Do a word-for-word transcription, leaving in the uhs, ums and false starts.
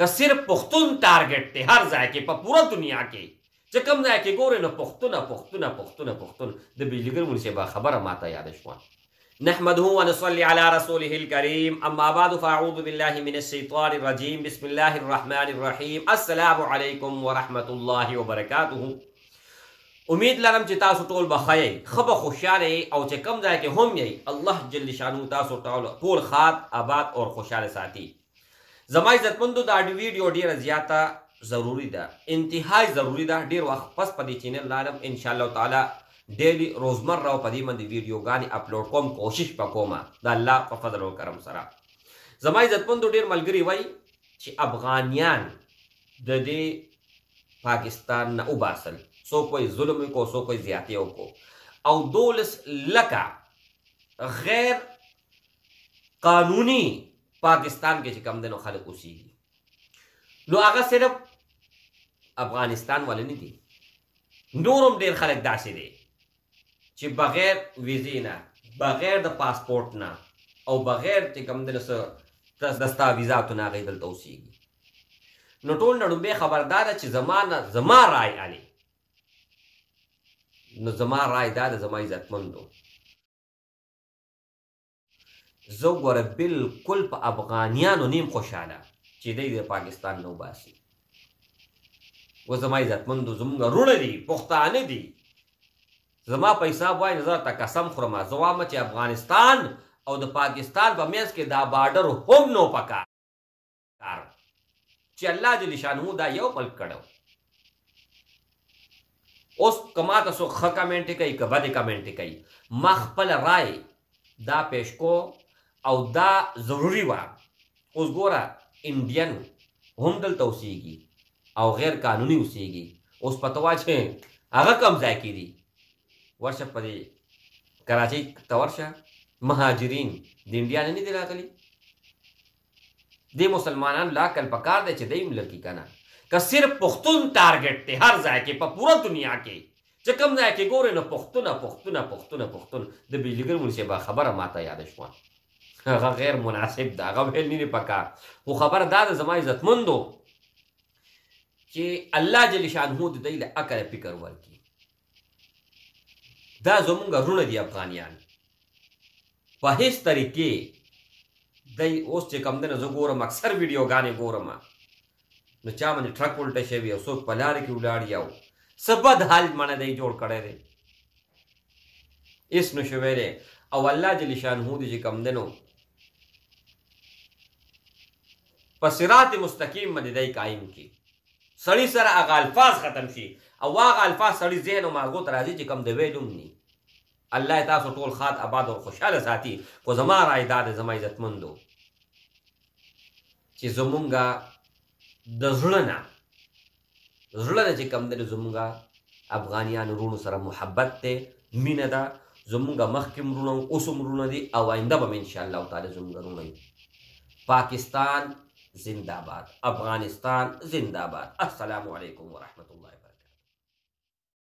که صرف پختون تارگیٹ تی هر زائکی پا پورا دنیا کی چه کم زائکی گوره نو پختون پختون پختون پختون ده بیلگر منشه با خبر ماتا یادشوان نحمده و نصلی علی رسوله الكریم اما بعد فاعوذ بالله من الشیطان الرجیم بسم الله الرحمن الرحیم السلام علیکم و رحمت الله و برکاته امید لرم چې تاسو ټول بخای خبر خوشاله او چې کم ځای کې هم یی الله جل شانو تاسو ټول خاط آباد او خوشاله ساتي زما عزتمندو دا ویډیو ډیره زیاته ضروری ده انتهای ضروری ده ډیر وخت پس په دې چینل لارم ان شاء الله تعالی ډیلی روزمره په دې باندې ویډیوګانې اپلوډ کوم کوشش وکوم دا الله په فضل او کرم سره زما عزتمندو ډیر ملګری وای چې افغانیان د دې پاکستان نه وباسل سو کوئی ظلم کو سو کوئی زیادتیوں کو او دولس لکا غیر قانونی پاکستان کے چکم دنو خلق اسی گی نو آگا صرف افغانستان والے نہیں دی نورم دیر خلق دا سے دے چی بغیر ویزینا بغیر دا پاسپورٹنا او بغیر چکم دنو سر دستاویزاتو ناغی دلتا اسی گی نو ٹول نڈو بے خبردار چی زمانہ زمان رائے آلے نو زما رای دا د زما عزتمندو زه ګوره بالکل په افغانیانو نیم خوشحاله چې دی د پاکستان نه وباسي اوس زما عزتمندو زموږ وروڼه دي پښتانه دي زما په حساب وایي نظر ته قسم خورم زه وایم چې افغانستان او د پاکستان په منځ کې دا بارډر هم نو پکار چې الله جل شانه دا یو بل کړو اوس کما تاسو ښه کمنټ کوي که بدې کمنټ کوي ما خپل رای دا پیش کو او دا ضروري وه اوس ګوره انډین هم دلته اوسیږي او غیر قانوني اوسیږي اوس پته وایه چې هغه کوم ځای کې دي ورشه په دې کراچۍ ته ورشه مهاجرین د انډیا نه دي راغلي دې مسلمانان لا کل پکار دی چې دی ملک کې که که صرف پختون تارگیٹ تی هر زائے که پا پورا دنیا که چه کم زائے که گوره نو پختون پختون پختون پختون ده بیلگر منشه با خبر ماتا یادشوان اغا غیر مناسب ده اغا بھیل نینی پکار و خبر داده زمای عزتمندو که اللہ جل شانهو ده دیل اکر پکر ورکی ده زمونگا رونه دی افغانیان پا هیس طریقه ده اوست چه کم دن زو گورم اکثر ویڈیو گانے گورم نو چا باندې ټرک ولټه شوی او څوک په لارې کې ولاړ یو څه بد حالت مانه دی جوړ کړی دی هېڅ نه شوی دی او الله جل شانهو دې چې کوم دی نو په صراط مستقیم باندې دی قایم کړي سړي سره هغه الفاظ ختم شي او هغه الفاظ سړي ذهن او ماغو ته راځي چې کوم دی ویل هم ني الله یې تاسو ټول خاط آباد او خوشحاله ساتي خو زما رایې دا دی زما عزتمندو چې زمونږ د زړه نه زړه نه چې کوم دی زمونږ افغانیانو وروڼو سره محبت دی مینه ده زمونږ مخکې هم وروڼه اوس هم وروڼه دي او آینده به هم انشاءالله تعالی زمونږ وروڼه وي پاکستان زنده باد افغانستان زنده باد السلام علیکم ورحمة الله